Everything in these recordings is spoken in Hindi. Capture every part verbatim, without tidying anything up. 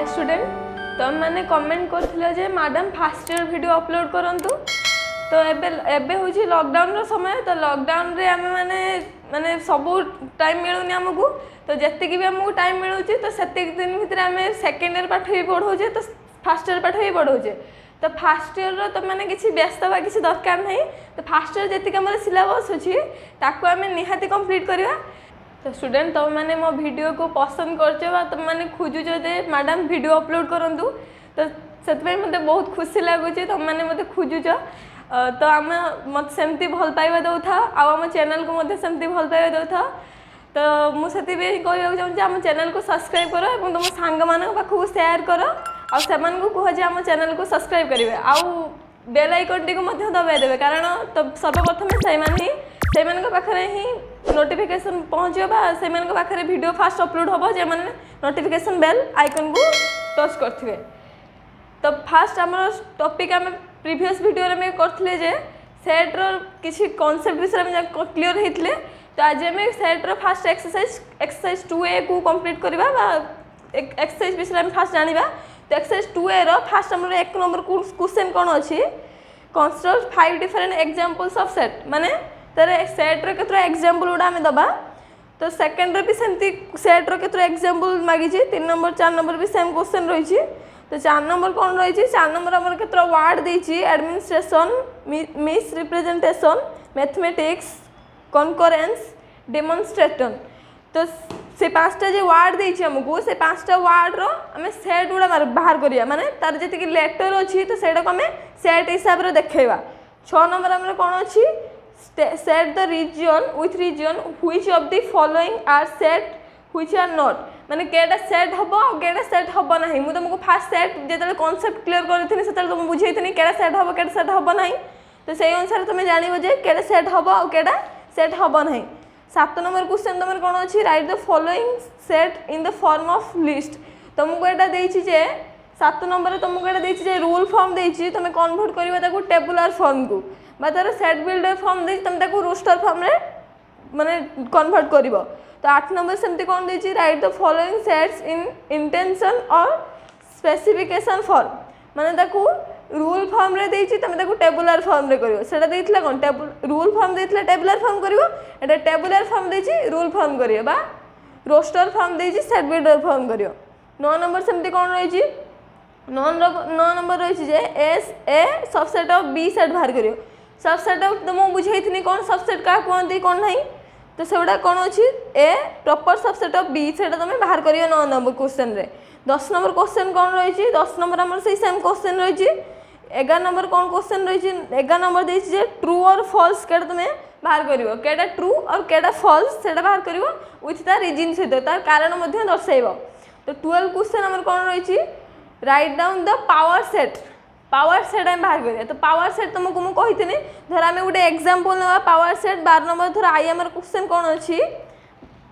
हाय स्टूडेंट तुम मैंने कमेंट कर madam first year video upload करूँ तो एबे हूँ लॉकडाउन रो समय तो लॉकडाउन रे आमे माने माने सबू टाइम मिलूनी आमको तो जैसे भी आमको टाइम मिलूँ तो से दिन भर आम सेकेंड इयर पाठ भी पढ़ाऊे तो फास्ट इयर पाठ भी पढ़ाऊे तो फास्ट इयर रो तो मैंने किसी व्यस्त बा किसी दरकार नहीं तो फास्ट इयर जैसे आम सिलेबस अच्छी ताकू आम निहाती कंप्लीट करवा। तो स्टूडेंट तुम मैंने मो वीडियो को पसंद कर तुम मैंने खोजुच मैडम वीडियो अपलोड करूँ तो से मतलब बहुत खुशी लगुच तुम मैंने मत खोजुच तो आम मत सेमती भल पाइबा दो था आम चैनल को मत सेमती भल पाइबा दो था तो मुझे कहवाक चाहूँगी आम चैनल को सब्सक्राइब करो और तुम सांग मानू सेयार करो आउ से कह जे आम चैनल को सब्सक्राइब करेंगे आउ बेल आइकन टी को दबाई देवे कारण तो सर्वप्रथमें से पाखे हिं नोटिफिकेसन पहुँचबा से पाखे वीडियो फास्ट अपलोड होबो जे माने नोटिफिकेसन बेल आइकन को टच करथिबे। तो फास्ट आम टॉपिक आम प्रीवियस वीडियो में करथिले जे सेट रो किसी कॉन्सेप्ट विषय में क्लियर होते तो आज आम सेट रो first exercise exercise two A को कंप्लीट करबा बा एक्सरसाइज विषय में फास्ट जानिबा। तो एक्सरसाइज टू ए रो फास्ट आम एक नंबर क्वेश्चन कौन अच्छी consider five different examples of set माने तार सेट रो केतरा एग्जांपल उडा आम दबा तो सेकेंड रो भी सेमती सेट रो केतरा एग्जांपल मागिजे तीन नंबर चार नंबर भी सेम क्वेश्चन रही तो चार नंबर कौन रही चार नंबर आम केतरा वार्ड देछि administration miss representation mathematics concurrence demonstration तो से पाँचटा जो वार्ड देछि हमको से पाँचटा वार्ड रो हमें सेट गुड़ा बाहर करिया माने तार जति लेटर अच्छी तो सेटा को हमें सेट हिसाब रे देखैबा। छह नंबर हमर कोन अछि set the reason with reason which of the following are set which are not माने केटा सेट हबो केटा सेट हबो नाही मु तुमको फास्ट सेट जेते कांसेप्ट क्लियर करथिनि सेते तुम बुझैथिनि केटा सेट हबो केटा सेट हबो नाही तो सेही अनुसार तुम जानिबो जे केटा सेट हबो आ केटा सेट हबो नाही। सात नंबर क्वेश्चन तुम कौन अच्छी write the following set in the form of list तुमको यहाँ दे सात नंबर तुमको यहाँ दे रूल फॉर्म दे तुम कन्वर्ट कर टेबुलर फॉर्म को तार सेट बिल्डर फॉर्म दे तुम रोस्टर फॉर्म रे माने कन्वर्ट कर। तो आठ नंबर सेमती कौन दे write the following sets in intention और स्पेसिफिकेशन फॉर्म माने रूल फॉर्म रे देछि तुम टेबुलर फॉर्म रे करियो सेटा देथिला कोन टेबुल रूल फॉर्म देथिला टेबुलर फॉर्म करियो एटा टेबुलर फॉर्म देछि रूल फॉर्म करियो बा रोस्टर फॉर्म देछि सेट बिल्डर फॉर्म करियो। नौ नंबर सेमते कोन रही छि नौ नंबर रही जे is A subset of B set बाहर करियो सबसेट ऑफ तुम बुझैथिनि कोन सबसेट का कोनती कोन नाही तो सेटा कोन अछि A proper subset of B सेटा तुम बाहर करियो नौ नंबर क्वेश्चन रे। दस नंबर क्वेश्चन कोन रही दस नंबर हमर से सेम क्वेश्चन रही एगार नंबर कौन क्वेश्चन रही एगार नंबर दे ट्रू और फॉल्स केटा तुम बाहर करियो केटा ट्रू और केटा फॉल्स सेटा बाहर करियो विथ तार रिजन सहित तार कारण मध्य दर्शाइब। तो ट्वेल्व क्वेश्चन हमर कौन रही write down the power set power set आम बाहर करिया तो पावर सेट तुमको मुझे कही धर आम गोटे एग्जांपल ना पावर सेट बारह नंबर धर आई आम क्वेश्चन कौन अच्छी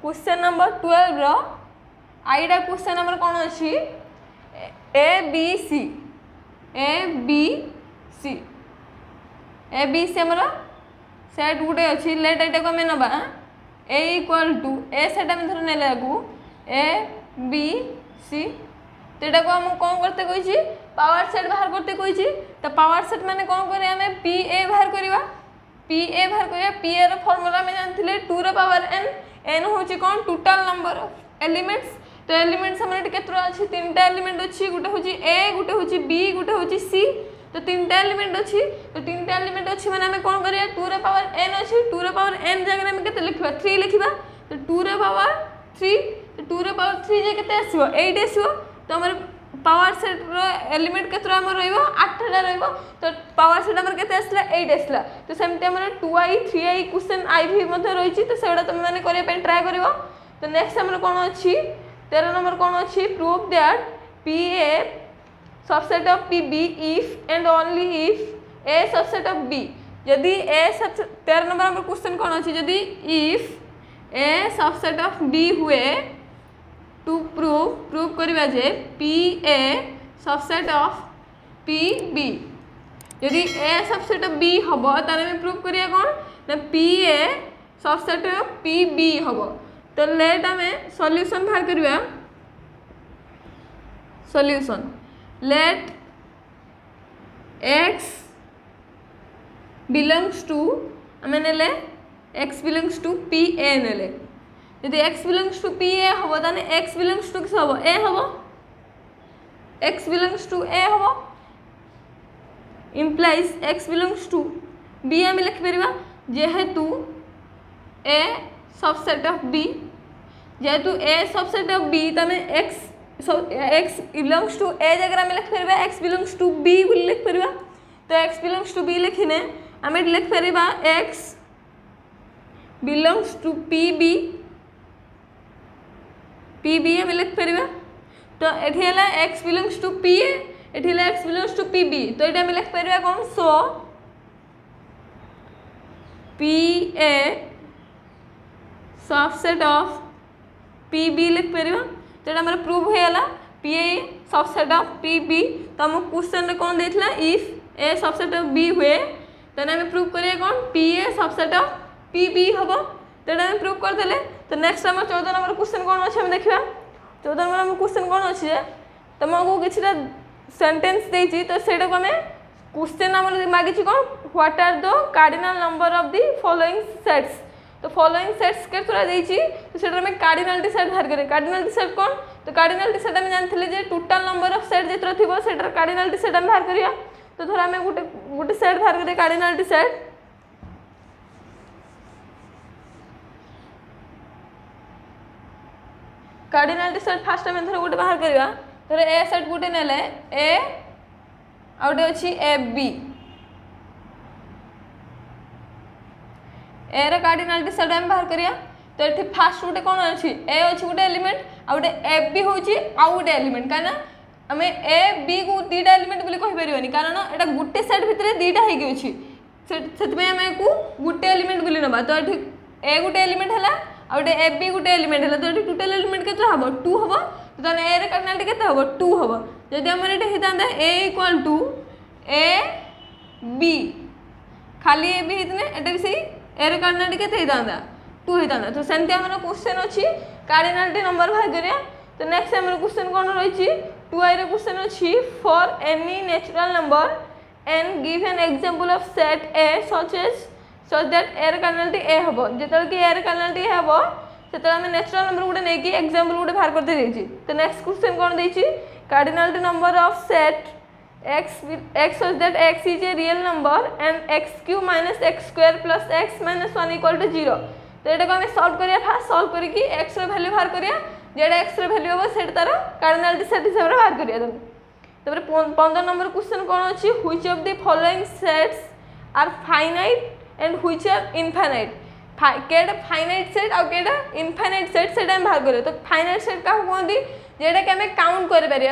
क्वेश्चन नंबर ट्वेल्व रो आईटा क्वेश्चन नंबर कौन अच्छी A B C A B C A B C आमर सेट गोटे अच्छी लेट आईटा को आम नवा A equal to A set आम धर ना ए बी सी तो यहाँ को आम कौन करते कही पावर सेट बाहर करते कही तो पावर सेट मैंने कौन करें पी ए बाहर करवा पी ए बाहर करवा पी ए फॉर्मूला में जानते टू रो पावर एन एन हूँ कौन टोटल नंबर ऑफ एलिमेंट्स तो एलिमेंट्स हमारे केतरा अच्छी तीन टा एलिमेंट अच्छी गोटे हूँ ए गोटे हूँ बी गोटे हूँ सी तो तीन टा एलिमेंट अच्छी तो तीन टा एलिमेंट अच्छी मैंने आम कौन करिया टू रो पावर एन अच्छी टू रो पावर एन जगह आम के लिखा थ्री लिखा तो टू रो पावर थ्री तो टू रो पावर थ्री जे के आस एट आस तो आम पावर सेट रो एलिमेंट केतरा आम रठटा रो तो पावर सेट आम के आसला एट आसला तो सेमती आम टू आई थ्री आई क्वेश्चन आई भी रही तो से तुम मैंने करने ट्राए कर। तो नेक्स्ट आम कौन अच्छी तेरह नंबर कौन अच्छी proof that P A subset of P B if and only if A subset of B यदि ए सब तेरह नंबर आम क्वेश्चन कौन अच्छी यदि if A subset of B हुए टू प्रूव प्रूव करवा जे P A subset of P B यदि ए सबसेट ऑफ बी हम ताले में प्रूव करिया कौन ना P A subset of P B हम तो लेट आम सल्यूशन बाहर करवा solution. Let x belongs to आमे नेले x belongs to p a नेले यदि x belongs to p a हवा ताने x belongs to किस हवा a हवा x belongs to a हवा implies x belongs to b आमे लिख परिवा जेहेतु a सबसेट ऑफ b जेहेतु a सबसेट ऑफ b ताने x so x belongs to a जगह आमे लिख परिवा x belongs to b बोल लिख परिवा तो x belongs to b लिखिने आमे लिख परिवा x belongs to pb pb आमे लिख परिवा तो एठी हला x belongs to pa एठी हला x belongs to pb तो एटा आमे लिख परिवा कोन सो pa सबसेट ऑफ pb लिख परिवा तो एटा हमरा प्रूव हेला pa सबसेट ऑफ pb तो हम क्वेश्चन रे कोन देथला if a subset of b हुए तने हमें प्रूव करिए कौन P A subset of P B हम तेना प्रूव करदे। तो नेक्स्ट आम चौदह नंबर क्वेश्चन कौन अच्छे आम देखा चौदह नंबर आम क्वेश्चन कौन अच्छे तुमको किसीटा सेन्टेन्स देती तो सहीटा को आम क्वेश्चन आम मागिच कौन what are the cardinal number of the following sets तो फॉलोइंग सेट्स के थोड़ा देती तो सही कार्डिनल डिसाइड बाहर करें कार्डिनल डिसाइड कौन तो कार्डिनल डिसाइड आम जानते टोटाल नंबर ऑफ सेट जितना थोड़ा से कार्डिनल डिसाइड आम बाहर करिया तो धर आम गोटे गोटे सेट बाहर करें cardinal set cardinal set first आम धर गोटे बाहर करवा धर ए सेट गोटे नेले ए आ गए अच्छी ए बी ए रे कार्डिनल सेट आम बाहर करिया तो ये फास्ट गोटे कौन अच्छी ए अच्छी गोटे एलिमेंट आ गए ए बी हूँ आउ गोटे एलिमेंट कहीं आम ए बी को दुईटा एलिमेंट बोली कहीपरि कारण एटा गोटे सेट भितर दुईटा होगी से आम गोटे एलिमेंट बोली ना तो ये ए गोटे एलिमेंट है आ गए ए बी गोटे एलिमेंट है तो ये टोटाल एलिमेंट के हम टू हम तो ए रे कार्डिनल के हम टू हम जब आम ये होता A equal to A B खाली ए बी होते ये भी सही ए रे कार्डिनल के होता टू होता तो सेमती आम क्वेश्चन अच्छी कार्डिनल नंबर बाहर करिया तो नेक्स्ट आम क्वेश्चन कौन रही टू आई क्वेश्चन अच्छी for any natural number and give an example of set A such as such that A रे कार्डिनल ए हम जिते कि ए रे कार्डिनल ए हम से आम नेचुरल नंबर गोटे नहीं एग्जांपल गोटे बाहर करते देती तो नेक्स्ट क्वेश्चन कौन देती cardinal number of set x x such that x is a real number and x cube minus x square plus x minus one equal to zero तो ये आम सल्व करिया फास्ट सल्व करके एक्स वैल्यू बाहर करिया जेटा एक्स रैल्यू हम से तार कार्डिनल सेट हिसाब से बाहर कर पंद्रह नंबर क्वेश्चन कौन अच्छी which of the following sets are finite and which are infinite केटा फाइनाइट सेट आउ केटा इनफाइनाइट सेट से बाहर कर तो फाइनाइट सेट क्या कहते जेटा कि आम काउंट करपर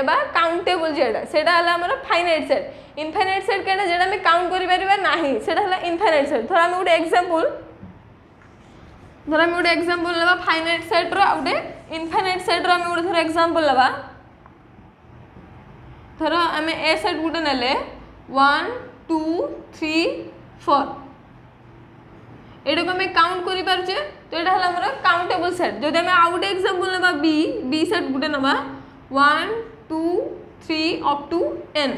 काउंटेबल जेटा से फाइनाइट सेट इनफाइनाइट सेट क्या जेटा आम काउंट करपर ना से इनफाइनाइट सेट धर आम गोटे एग्जांपल धर आम गोटे एग्जांपल ना फाइनाइट सेट रो आउटे इनफाइनाइट सेट रो आम गोटे धर एग्जांपल ना धर आम ए सेट गोटे नेले वन टू थ्री फोर एटा आम काउंट करें तो यहाँ आमर काउंटेबल सेट जब आम आउ गए एग्जांपल ना बी बी सेट गोटे ना one two three up to N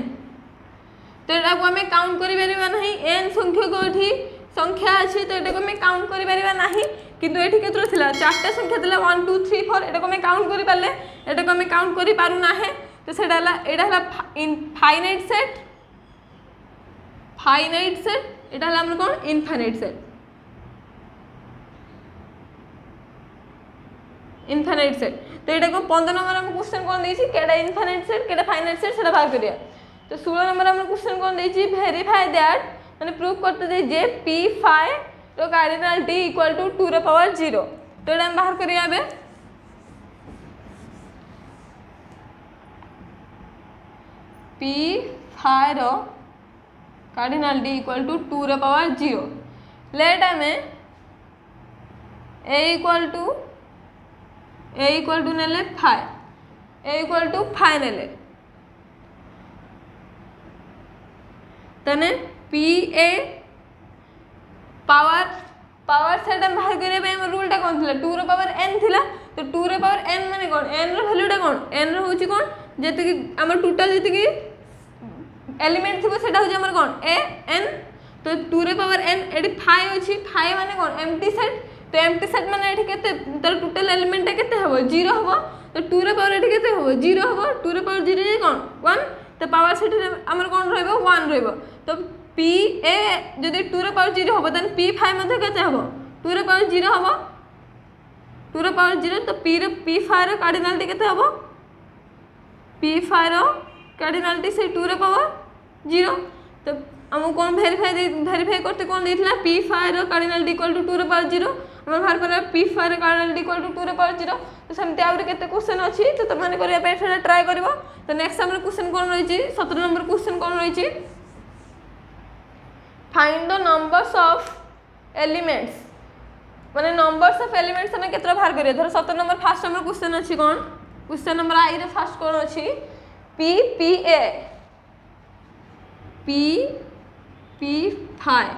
तो यहाँ को आम काउंट करना एन संख्यक ये संख्या अच्छे तो यहाँ को आम काउंट करना किंतु ये केतरा थिला चारटा संख्या थिला वन टू थ्री फोर एटा को आम काउंट कर पारे एटा को आम काउंट कर पारू ना तो सेटा हला एटा हला फाइनाइट सेट फाइनाइट सेट एटा हला हमर कोन इनफाइनाइट सेट इनफाइनाइट सेट तो एटा को पंद्रह नंबर हम क्वेश्चन कोन देछि केडा इनफाइनाइट सेट केडा फाइनाइट सेट सेटा बाहर करिया तो सोलह नंबर हम क्वेश्चन कोन देछि वेरीफाई दैट माने प्रूव करते दे जे p फाइव तो cardinal D equal to two रे पावर जीरो तो ये बाहर करिया बे P five cardinal D equal to two रे पावर जीरो लेट आम A equal to A equal to ने five A equal to five ने तने P A power power set आम बाहर करने रूलटा कौन थी टू रो पावर एन थिला तो टू रो पावर एन माने कौन एन रो वैल्यूटा कौन एन रो होची कौन जेतकी हमर टोटल जेतकी एलिमेंट थिबो सेटा होय हमर कोन ए एन तो टू रे पावर एन एडी फाइव अछि फाइव माने कोन एम्प्टी सेट तो एम्प्टी सेट माने एठी केते तर टोटल एलिमेंट केते हबो जीरो हबो तो टू रे पावर एठी केते हबो जीरो हबो टू रे पावर जीरो जे कोन वन तो पावर सेट हमर कोन रहबो वन रहबो तो पी ए जदी टू रे पावर जीरो हबो तन पी फाइव मथे केते हबो टू रे पावर जीरो हबो टू रे पावर जीरो तो पी रे पी फाइव रे कार्डिनलिटी केते हबो पी फाइव रो कार्डिनलिटी से टू रे पावर जीरो तो हमको कौन भेरीफाई भेरीफाई करते कौन देखला पी फाइव रो कार्डिनलिटी इक्वल टू टू रे पावर जीरो हमर बाहर करा पी फाइव रो कार्डिनलिटी इक्वल टू टू रे पावर जीरो तो समते आउर केते क्वेश्चन अछि तो तमने करिया पे फेर ट्राई करबो तो नेक्स्ट हमर क्वेश्चन कोन रहै छी सत्रह नंबर क्वेश्चन कोन रहै छी find the numbers of elements माने नंबर्स ऑफ एलिमेंट्स हम केतरा बाहर करिया धर सत्रह नंबर फर्स्ट हमर क्वेश्चन अछि कोन क्वेश्चन नंबर आई रे फर्स्ट कोन अछि P P A P P five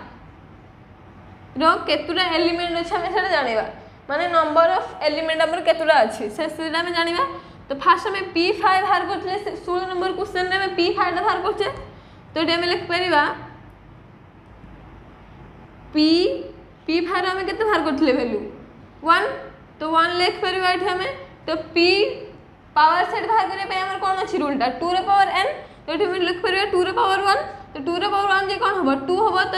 रो केतुरा एलिमेंट अछि हम सेटा जानिबा माने नंबर ऑफ एलिमेंट हमर केतुरा अछि से सेटा में जानिबा तो फर्स्ट में पी फाइव बाहर करले सोलह नंबर क्वेश्चन में पी फाइव बाहर करछे तो एटा में लिख परिबा पी पी फाइव हम केते बाहर करले वैल्यू वन तो वन लिख परिबा एटा में तो पी पावर सेट बाहर करे पे हमर कोन अछि रूलटा टू रे पावर n तो एठमे लिख परबे टू रे पावर वन तो टू रे पावर वन जे कोन होबो टू होबो त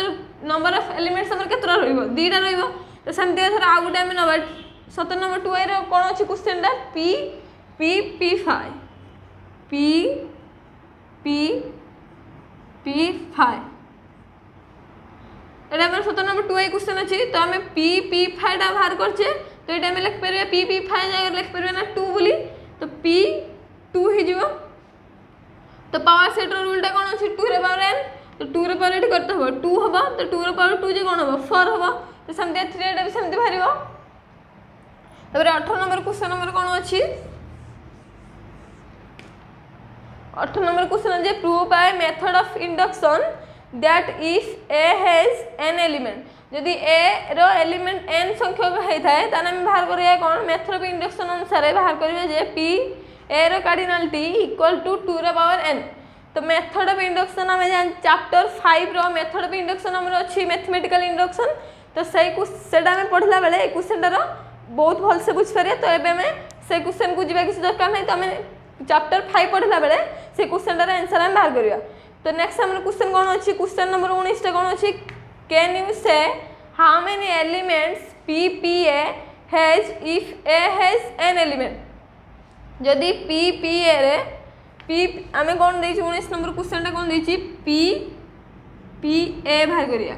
नंबर ऑफ एलिमेंट्स हमर केतरा रहइबो दीटा रहइबो तो समते थरा आ गुटा में नंबर सत्रह नंबर टू ए रे कोन अछि क्वेश्चन दा p p p5 p p p5 एटा हमर सत्रह नंबर टू ए क्वेश्चन अछि तो हम p p5 डा बाहर करछे तो एटा में लिख परबे p p5 जगह लिख परबे ना टू बोली तो पी टू हो तो पावर सेट रूलटा कौन अच्छे टू रे पावर एन तो टू रे पावर एट करते हम टू हम तो टू रे पावर टू जे कौन हम फोर हम तो सेमती थ्री एटा भी सेमती बाहर तपर अठारह नंबर क्वेश्चन नंबर कौन अच्छी अठारह नंबर क्वेश्चन जे prove by method of induction that if A has N element यदि ए रो एलिमेंट एन संख्यक होता है ताने हम बाहर करिया कोन मेथड ऑफ इंडक्शन अनुसार बाहर करिवे जे पी ए रो कार्डिनलिटी इक्वल टू टू रे पावर एन तो मेथड ऑफ इंडक्शन हम जान चैप्टर फाइव रो मेथड ऑफ इंडक्शन हमर अछि मैथमेटिकल इंडक्शन तो सही कुछ सेटा में पढ़ला बेले क्वेश्चन रो बहुत भल से बुझ पारे तो एबे में से क्वेश्चन को जिबा किसी दरकार नहीं तो हम चैप्टर फाइव पढ़ला बेले से क्वेश्चन रो आंसर हम बाहर करिया तो नेक्स्ट हमर क्वेश्चन कोन अछि क्वेश्चन नंबर उन्नीस टा कोन अछि can you say how many elements P P A has if A has N element जदि पी पी ए रे पी हमें कोन दै छी उन्नीस नंबर क्वेश्चन टा कोन दै छी पी पी ए बाहर करिया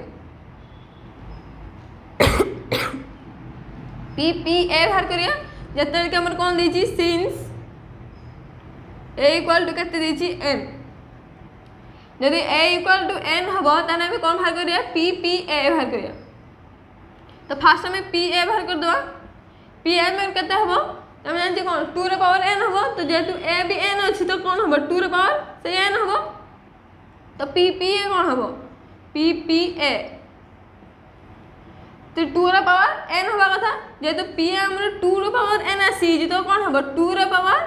पी पी ए बाहर करिया जतल के हमर कोन दै छी सिंस ए इक्वल टू कते दै छी एन यदि a इक्वल टू एन हम ताने हमें कौन बाहर करिया पी पी ए बाहर करिया तो फास्ट हमें पी ए बाहर कर दवा पी ए में कते हम हम जानते कौन टू रे पावर एन हम तो जेतु ए भी एन अछि तो कौन हम टू रे पावर से एन हम तो पी पी ए कौन हम पी पी ए तो टू रे पावर एन होबा कथा जेतु पी ए हमर टू रे पावर एन आसी तो कौन हम टू रे पावर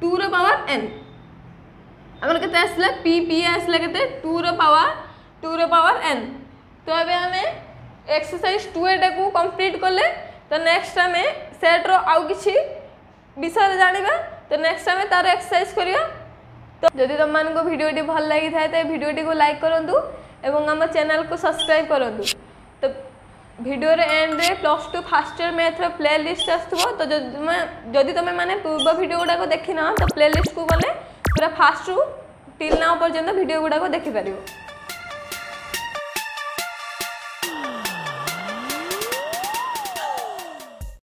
टू रे पावर एन हमर कते आसला पी पी आसला कते टू रे पावर टू रे पावर एन तो अबे हमें एक्सरसाइज टू एटा को कंप्लीट करले तो नेक्स्ट हमें सेट रो आउ किछि विषय जानिबा तो नेक्स्ट हमें तार एक्सरसाइज करिया तो जदि तुम मन को वीडियो टी भल लागि थाए त वीडियो टी को लाइक करंतु एवं हमर चैनल को सब्सक्राइब करंतु तो वीडियो रे एंड रे plus two first year math रो प्लेलिस्ट आस्तबो तो जदि तुम माने पूर्व वीडियो गुडा को देखिना तो प्लेलिस्ट को बने पूरा फास्ट रू टिल नाउ पर्यंत वीडियो गुडा को देखि पारिबो।